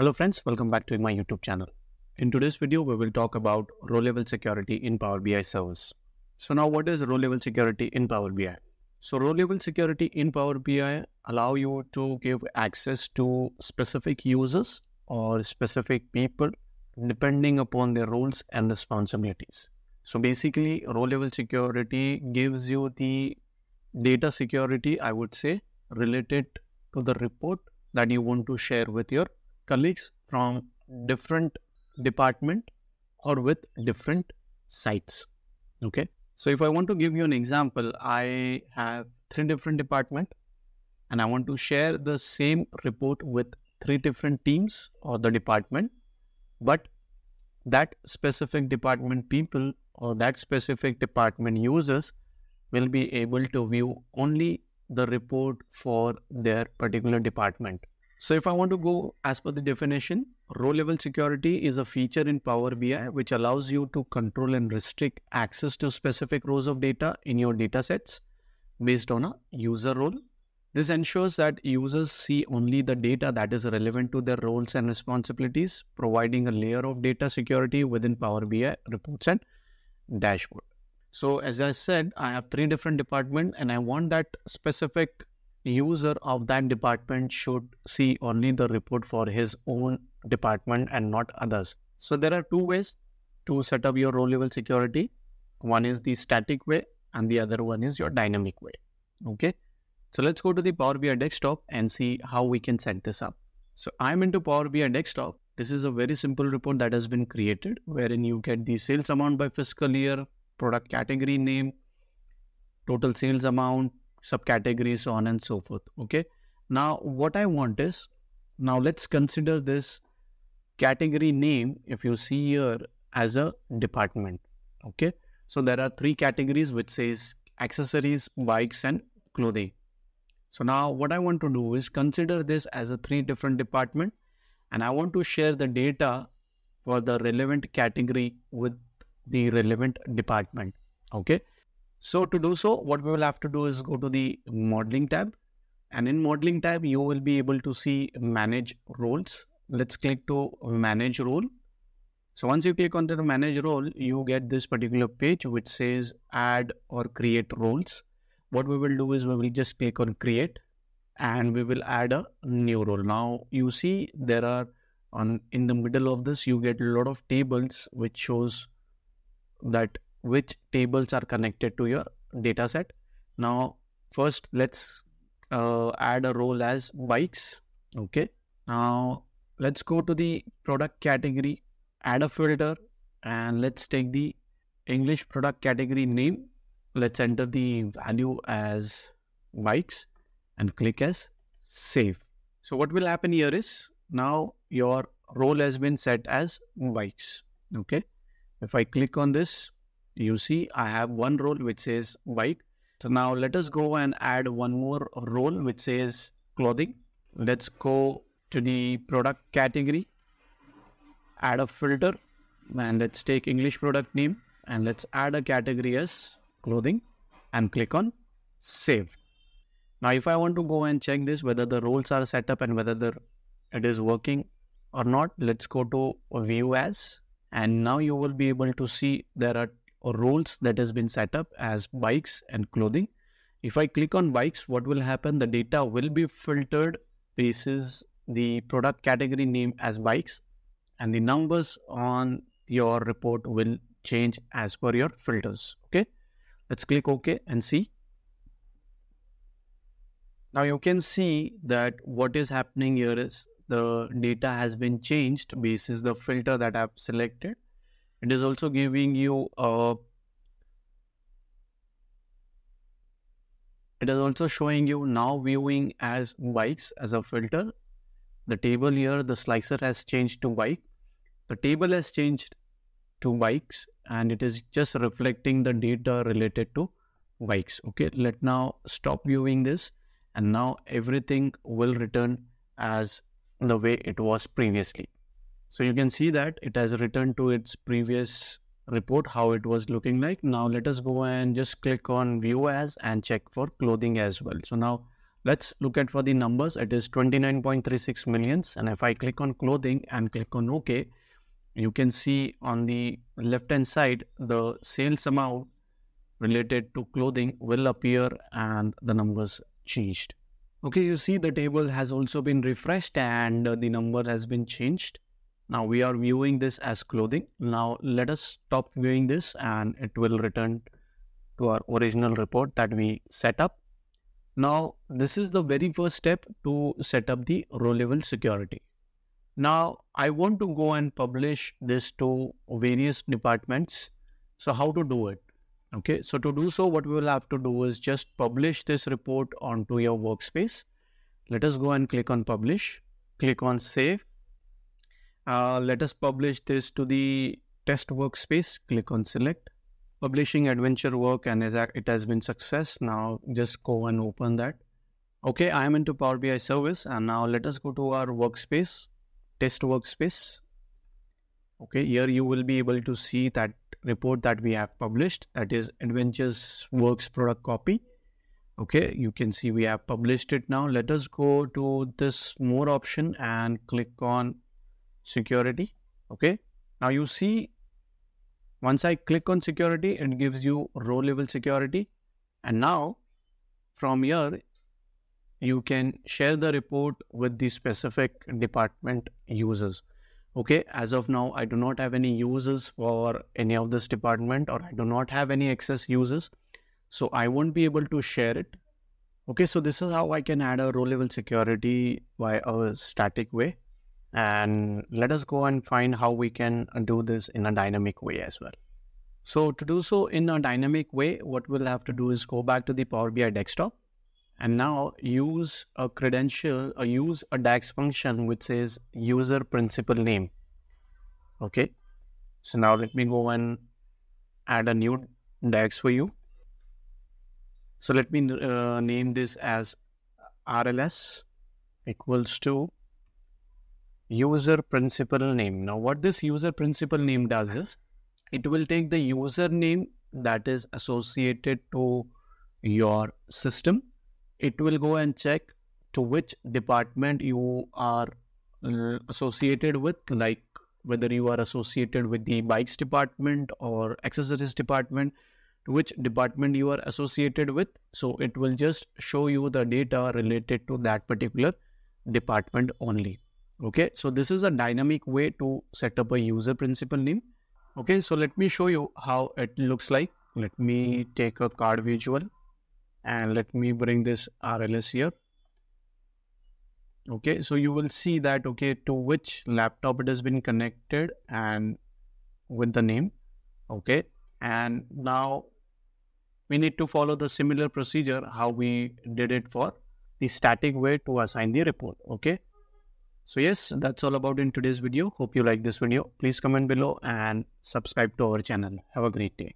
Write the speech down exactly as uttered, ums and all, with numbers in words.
Hello friends, welcome back to my YouTube channel. In today's video, we will talk about row-level security in Power B I servers. So now what is row-level security in Power B I? So row-level security in Power B I allow you to give access to specific users or specific people depending upon their roles and responsibilities. So basically, row-level security gives you the data security, I would say, related to the report that you want to share with your colleagues from different department or with different sites. Okay, so if I want to give you an example, I have three different departments and I want to share the same report with three different teams or the department, but that specific department people or that specific department users will be able to view only the report for their particular department. So if I want to go as per the definition, row-level security is a feature in Power B I which allows you to control and restrict access to specific rows of data in your data sets based on a user role. This ensures that users see only the data that is relevant to their roles and responsibilities, providing a layer of data security within Power B I reports and dashboard. So as I said, I have three different departments and I want that specific user of that department should see only the report for his own department and not others. So there are two ways to set up your row-level security. One is the static way and the other one is your dynamic way. Okay, so let's go to the Power B I desktop and see how we can set this up. So I'm into Power B I desktop. This is a very simple report that has been created wherein you get the sales amount by fiscal year, product category name, total sales amount, subcategories, so on and so forth. Okay, now what I want is, now let's consider this category name, if you see here, as a department. Okay, so there are three categories which says accessories, bikes and clothing. So now what I want to do is consider this as a three different department and I want to share the data for the relevant category with the relevant department. Okay, so to do so, what we will have to do is go to the modeling tab, and in modeling tab, you will be able to see manage roles. Let's click to manage role. So once you click on the manage role, you get this particular page which says add or create roles. What we will do is we will just click on create and we will add a new role. Now you see there are on in the middle of this, you get a lot of tables which shows that which tables are connected to your data set. Now, first let's uh, add a role as bikes. Okay. Now let's go to the product category, add a filter, and let's take the English product category name. Let's enter the value as bikes and click as save. So what will happen here is now your role has been set as bikes. Okay. If I click on this, you see, I have one role which says bike. So now let us go and add one more role which says clothing. Let's go to the product category, add a filter, and let's take English product name and let's add a category as clothing and click on save. Now, if I want to go and check this, whether the roles are set up and whether the, it is working or not, let's go to view as, and now you will be able to see there are or roles that has been set up as bikes and clothing. If I click on bikes, what will happen? The data will be filtered basis the product category name as bikes and the numbers on your report will change as per your filters. Okay, let's click OK and see. Now you can see that what is happening here is the data has been changed basis the filter that I've selected. It is also giving you a, it is also showing you now viewing as bikes as a filter. The table here, the slicer has changed to bike. The table has changed to bikes and it is just reflecting the data related to bikes. Okay, let now stop viewing this and now everything will return as the way it was previously. So you can see that it has returned to its previous report, how it was looking like. Now let us go and just click on view as and check for clothing as well. So now Let's look at for the numbers. It is twenty-nine point three six millions. And if I click on clothing and click on OK, you can see on the left hand side, the sales amount related to clothing will appear and the numbers changed. Okay, you see the table has also been refreshed and the number has been changed. Now we are viewing this as clothing. Now let us stop viewing this and it will return to our original report that we set up. Now this is the very first step to set up the row-level security. Now I want to go and publish this to various departments. So how to do it? Okay, so to do so, what we will have to do is just publish this report onto your workspace. Let us go and click on publish, click on save. Uh, let us publish this to the test workspace, click on select, publishing adventure work, and it has been success. Now just go and open that. Okay, I am into Power B I service, and now let us go to our workspace, test workspace. Okay, here you will be able to see that report that we have published, that is Adventures Works product copy. Okay, you can see we have published it now. Let us go to this more option and click on security. Okay, now you see once I click on security, it gives you row level security. And now from here, you can share the report with the specific department users. Okay, as of now, I do not have any users for any of this department, or I do not have any excess users. So I won't be able to share it. Okay, so this is how I can add a row level security by a static way. And let us go and find how we can do this in a dynamic way as well. So to do so in a dynamic way, what we'll have to do is go back to the Power B I desktop and now use a credential or use a DAX function which says user principal name. Okay, so now let me go and add a new DAX for you. So let me uh, name this as R L S equals to user principal name. Now what this user principal name does is it will take the username that is associated to your system. It will go and check to which department you are uh, associated with, like whether you are associated with the bikes department or accessories department, to which department you are associated with. So it will just show you the data related to that particular department only. Okay, so this is a dynamic way to set up a user principal name. Okay, so let me show you how it looks like. Let me take a card visual. And let me bring this R L S here. Okay, so you will see that, okay, to which laptop it has been connected and with the name. Okay, and now we need to follow the similar procedure how we did it for the static way to assign the report. Okay, so yes, that's all about in today's video. Hope you like this video. Please comment below and subscribe to our channel. Have a great day.